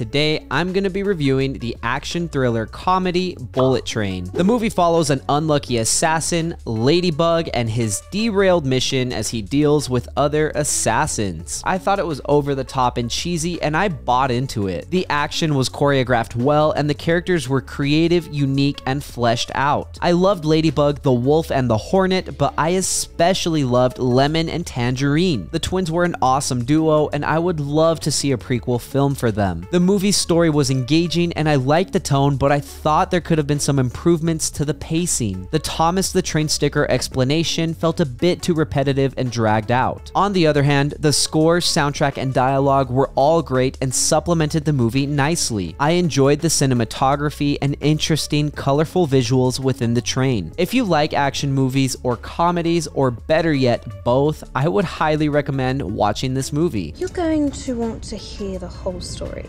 today I'm going to be reviewing the action thriller comedy Bullet Train. The movie follows an unlucky assassin, Ladybug, and his derailed mission as he deals with other assassins. I thought it was over the top and cheesy, and I bought into it. The action was choreographed well, and the characters were creative, unique, and fleshed out. I loved Ladybug, the wolf, and the hornet, but I especially loved Lemon and Tangerine. The twins were an awesome duo, and I would love to see a prequel film for them. The movie's story was engaging, and I liked the tone, but I thought there could have been some improvements to the pacing. The Thomas the Train sticker explanation felt a bit too repetitive and dragged out. On the other hand, the score, soundtrack, and dialogue were all great and supplemented the movie nicely. I enjoyed the cinematography and interesting, colorful visuals within the train. If you like action movies or comedies, or better yet, both, I would highly recommend watching this movie. You're going to want to hear the whole story.